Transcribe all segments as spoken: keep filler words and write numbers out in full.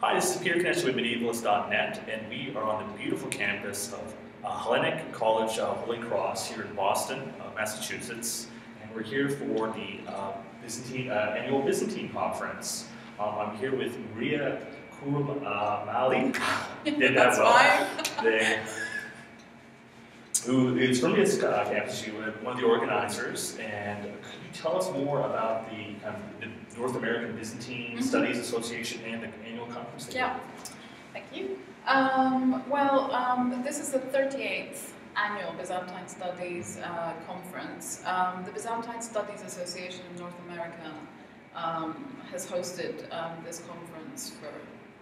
Hi, this is Peter Knesch with Medievalist dot net, and we are on the beautiful campus of uh, Hellenic College uh, Holy Cross here in Boston, uh, Massachusetts, and we're here for the uh, Byzantine, uh, annual Byzantine conference. Um, I'm here with Maria Kouroumali. Did that well. Who is from this uh, campus? She was one of the organizers. And could you tell us more about the, kind of, the North American Byzantine mm-hmm. Studies Association and the annual conference? That yeah, thank you. Um, well, um, this is the thirty-eighth annual Byzantine Studies uh, conference. Um, the Byzantine Studies Association of North America um, has hosted um, this conference for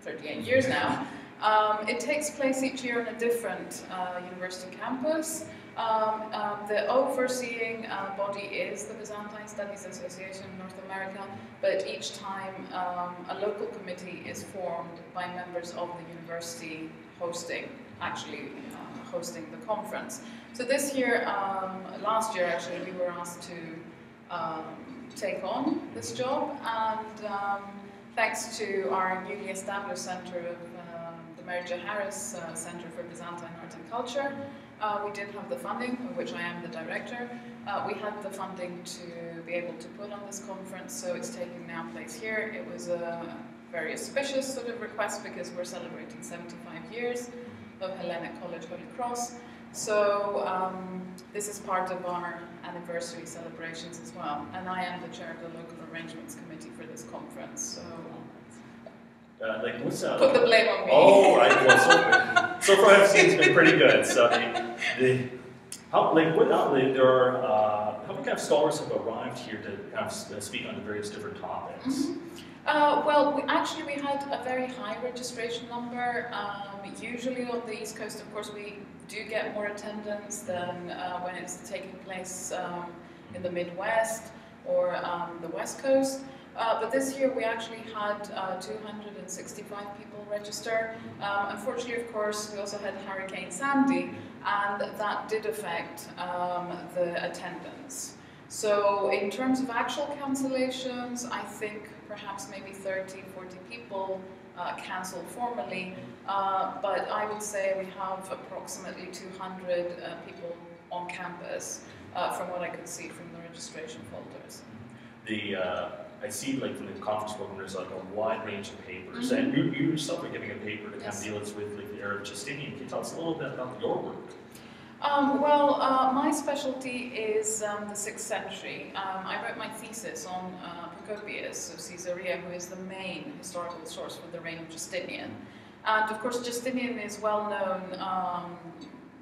thirty-eight years now. Um, it takes place each year on a different uh, university campus. Um, uh, the overseeing uh, body is the Byzantine Studies Association of North America, but each time um, a local committee is formed by members of the university hosting, actually uh, hosting the conference. So this year, um, last year actually, we were asked to um, take on this job, and um, thanks to our newly established Center of Merja Harris uh, Center for Byzantine Art and Culture. Uh, we did have the funding, of which I am the director. Uh, we had the funding to be able to put on this conference, so it's taking now place here. It was a very auspicious sort of request because we're celebrating seventy-five years of Hellenic College Holy Cross. So um, this is part of our anniversary celebrations as well. And I am the chair of the local arrangements committee for this conference. So. Uh, like what's up? Put the blame on me. Oh, right. Well, so, so far I've seen it's been pretty good. So, I mean, the, how like what uh, there are uh, how many kind of scholars have arrived here to kind of speak on the various different topics? Mm-hmm. uh, well, we, actually, we had a very high registration number. Um, usually on the East Coast, of course, we do get more attendance than uh, when it's taking place um, in the Midwest or um, the West Coast. Uh, but this year we actually had uh, two hundred sixty-five people register. Um, unfortunately, of course, we also had Hurricane Sandy, and that did affect um, the attendance. So in terms of actual cancellations, I think perhaps maybe thirty, forty people uh, cancelled formally. Uh, but I would say we have approximately two hundred uh, people on campus, uh, from what I could see from the registration folders. The uh I see, like, from the conference program, there's like a wide range of papers, mm-hmm. and you, you yourself are giving a paper to yes. deal with, like, the era of Justinian. Can you tell us a little bit about your work? Um, well, uh, my specialty is um, the sixth century. Um, I wrote my thesis on uh, Procopius of Caesarea, who is the main historical source for the reign of Justinian. And of course, Justinian is well known um,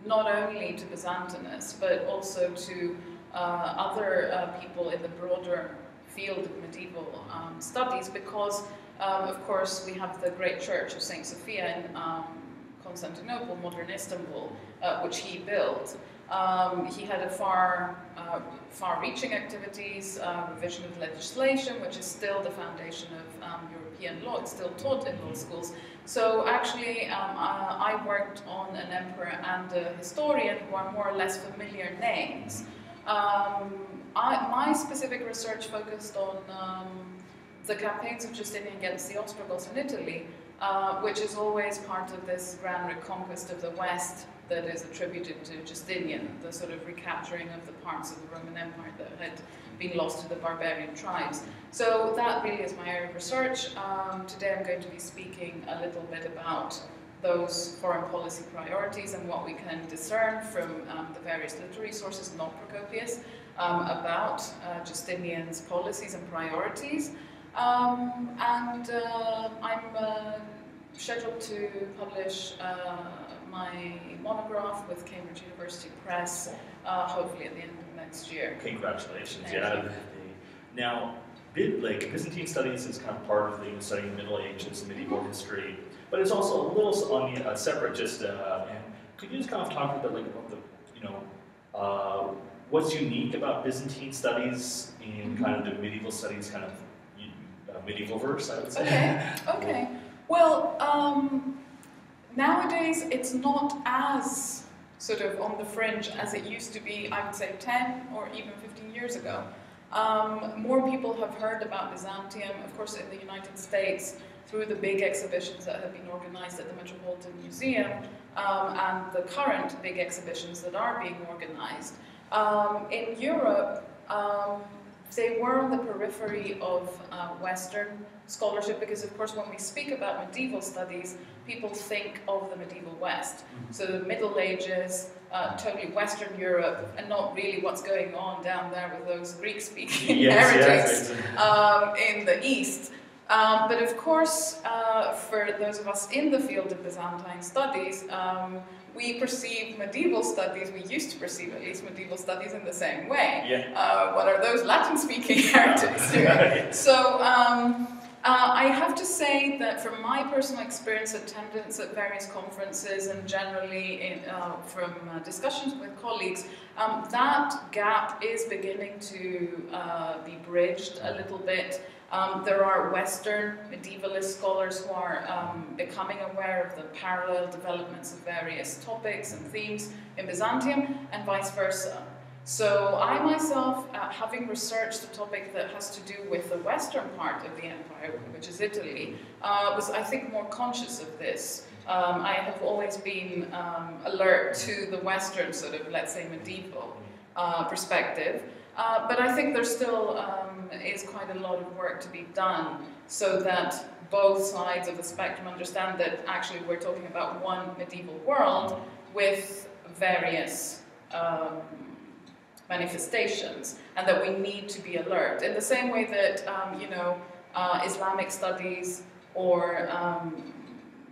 not only to Byzantinists, but also to uh, other uh, people in the broader field of medieval um, studies, because um, of course we have the great church of Saint Sophia in um, Constantinople, modern Istanbul, uh, which he built. Um, he had a far, uh, far-reaching activities, uh, revision of legislation, which is still the foundation of um, European law. It's still taught in law schools. So actually, um, uh, I worked on an emperor and a historian who are more or less familiar names. Um, I, my specific research focused on um, the campaigns of Justinian against the Ostrogoths in Italy, uh, which is always part of this grand reconquest of the West that is attributed to Justinian, the sort of recapturing of the parts of the Roman Empire that had been lost to the barbarian tribes. So that really is my area of research. Um, today I'm going to be speaking a little bit about those foreign policy priorities and what we can discern from um, the various literary sources, not Procopius, um, about uh, Justinian's policies and priorities. Um, and uh, I'm uh, scheduled to publish uh, my monograph with Cambridge University Press, uh, hopefully at the end of next year. Congratulations. Thank yeah. You. Now, like, Byzantine studies is kind of part of the study of Middle Ages and medieval mm-hmm. history. But it's also a little on the uh, separate. Just uh, and could you just kind of talk about, like, about the, you know, uh, what's unique about Byzantine studies in kind of the medieval studies, kind of uh, medieval verse, I would say. Okay. Okay. Well, um, nowadays it's not as sort of on the fringe as it used to be. I would say ten or even fifteen years ago. Um, more people have heard about Byzantium, of course, in the United States through the big exhibitions that have been organized at the Metropolitan Museum um, and the current big exhibitions that are being organized. Um, in Europe, um, they were on the periphery of uh, Western scholarship because, of course, when we speak about medieval studies, people think of the medieval West. So the Middle Ages, uh, totally Western Europe, and not really what's going on down there with those Greek-speaking yes, heretics yes, um, in the East. Um, but of course, uh, for those of us in the field of Byzantine studies, um, we perceive medieval studies, we used to perceive at least medieval studies in the same way. Yeah. Uh, what are those Latin-speaking heretics doing? Yeah. So um, uh, I have to say that from my personal experience, attendance at various conferences and generally in, uh, from uh, discussions with colleagues, um, that gap is beginning to uh, be bridged a little bit. Um, there are Western medievalist scholars who are um, becoming aware of the parallel developments of various topics and themes in Byzantium and vice versa. So I myself, uh, having researched a topic that has to do with the Western part of the empire, which is Italy, uh, was, I think, more conscious of this. Um, I have always been um, alert to the Western sort of, let's say, medieval uh, perspective. Uh, but I think there's still um, is quite a lot of work to be done so that both sides of the spectrum understand that actually we're talking about one medieval world with various um, manifestations, and that we need to be alert. In the same way that um, you know uh, Islamic studies or um,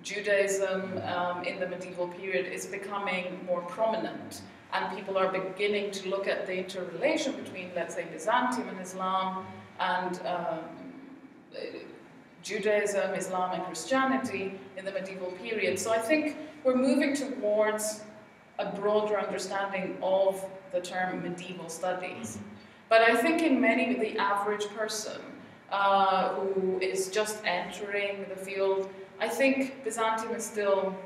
Judaism um, in the medieval period is becoming more prominent. And people are beginning to look at the interrelation between, let's say, Byzantium and Islam, and um, Judaism, Islam, and Christianity in the medieval period. So I think we're moving towards a broader understanding of the term medieval studies. But I think in many, the average person uh, who is just entering the field, I think Byzantium is still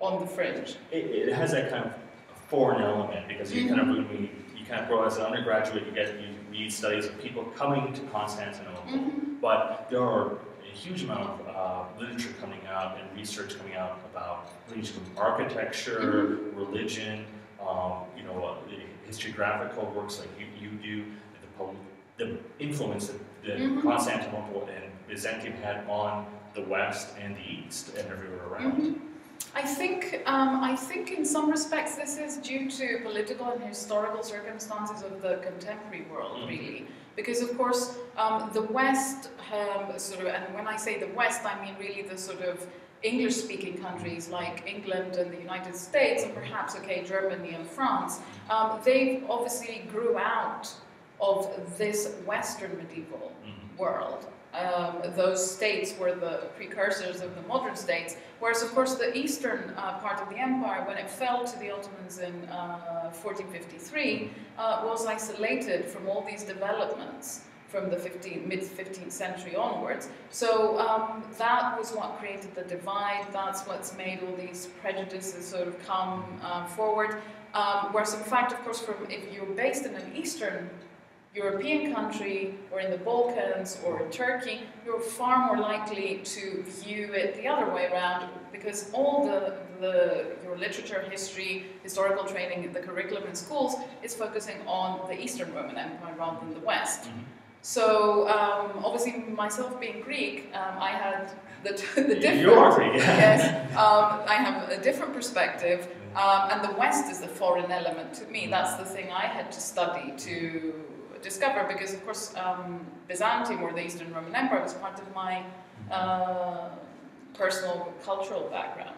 on the fringe. It, it has that kind of foreign element, because you kind of when you kind of grow as an undergraduate, you get you read studies of people coming to Constantinople, mm-hmm. but there are a huge amount of uh, literature coming out and research coming out about architecture, mm-hmm. religion, um, you know, uh, historiographical works like you, you do, the, the influence that, that mm-hmm. Constantinople and Byzantium had on the West and the East and everywhere around. Mm-hmm. I think, um, I think in some respects this is due to political and historical circumstances of the contemporary world, really. Because, of course, um, the West, um, sort of, and when I say the West, I mean really the sort of English-speaking countries like England and the United States, and perhaps, okay, Germany and France, um, they obviously grew out of this Western medieval world. Um, those states were the precursors of the modern states, whereas of course the eastern uh, part of the empire, when it fell to the Ottomans in uh, fourteen fifty-three, uh, was isolated from all these developments from the mid fifteenth century onwards. So um, that was what created the divide, that's what's made all these prejudices sort of come uh, forward, um, whereas in fact, of course, from, if you're based in an eastern European country, or in the Balkans, or in Turkey, you're far more likely to view it the other way around, because all the, the your literature, history, historical training, the curriculum in schools is focusing on the Eastern Roman Empire rather than the West. Mm-hmm. So um, obviously, myself being Greek, um, I had the, the different. You are Greek. Yes, um, I have a different perspective. Um, and the West is the foreign element to me. That's the thing I had to study to discover, because of course um, Byzantium, or the Eastern Roman Empire, was part of my uh, personal cultural background.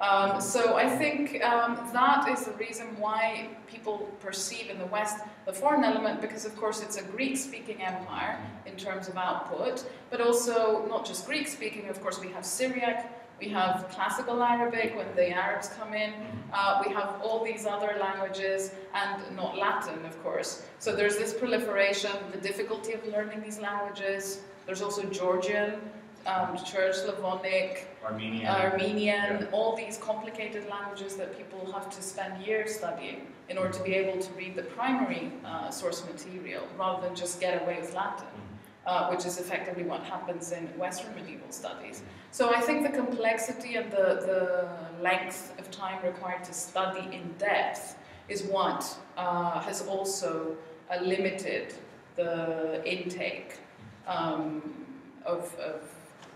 Um, so I think um, that is the reason why people perceive in the West the foreign element, because of course it's a Greek-speaking empire in terms of output, but also not just Greek-speaking, of course we have Syriac, we have classical Arabic when the Arabs come in, uh, we have all these other languages, and not Latin, of course. So there's this proliferation, the difficulty of learning these languages. There's also Georgian, um, Church, Slavonic, Armenian, Armenian yeah. all these complicated languages that people have to spend years studying in order to be able to read the primary uh, source material, rather than just get away with Latin, uh, which is effectively what happens in Western medieval studies. So I think the complexity and the, the length of time required to study in depth is what uh, has also uh, limited the intake um, of, of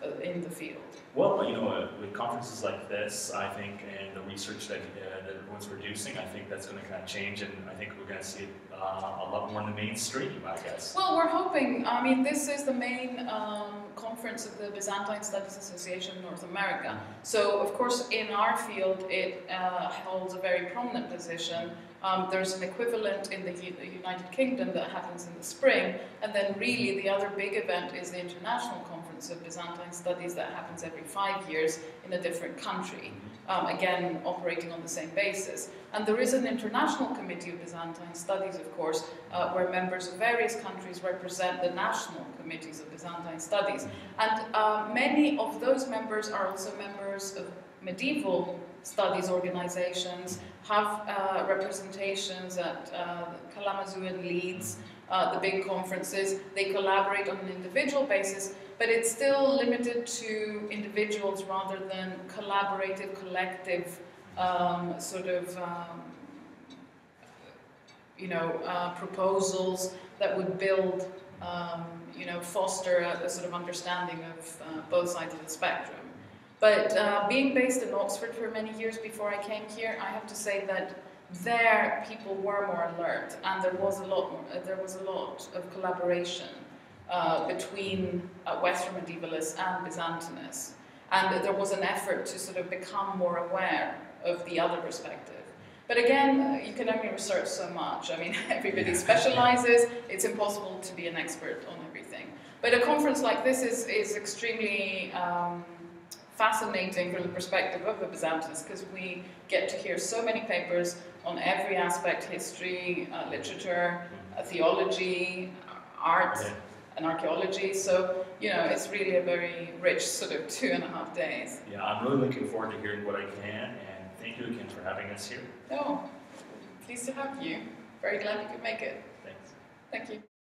uh, in the field. Well, you know, uh, with conferences like this, I think, and the research that, uh, that everyone's producing, I think that's going to kind of change, and I think we're going to see it uh, a lot more in the mainstream, I guess. Well, we're hoping. I mean, this is the main um, conference of the Byzantine Studies Association of North America. So, of course, in our field, it uh, holds a very prominent position. Um, there's an equivalent in the United Kingdom that happens in the spring, and then really the other big event is the International Conference of Byzantine Studies that happens every five years in a different country, um, again operating on the same basis. And there is an International Committee of Byzantine Studies, of course, uh, where members of various countries represent the national committees of Byzantine Studies. And uh, many of those members are also members of medieval studies organizations, have uh, representations at uh, Kalamazoo and Leeds, uh, the big conferences. They collaborate on an individual basis, but it's still limited to individuals rather than collaborative, collective, um, sort of, um, you know, uh, proposals that would build, um, you know, foster a, a sort of understanding of uh, both sides of the spectrum. But uh, being based in Oxford for many years before I came here, I have to say that there people were more alert, and there was a lot, more, uh, there was a lot of collaboration uh, between uh, Western medievalists and Byzantinists, and there was an effort to sort of become more aware of the other perspective. But again, you can only research so much. I mean, everybody specializes. It's impossible to be an expert on everything. But a conference like this is is extremely. Um, fascinating from the perspective of the Byzantinist, because we get to hear so many papers on every aspect: history, uh, literature, uh, theology, art, and archaeology. So, you know, it's really a very rich sort of two and a half days. Yeah, I'm really looking forward to hearing what I can, and thank you again for having us here. Oh, pleased to have you. Very glad you could make it. Thanks. Thank you.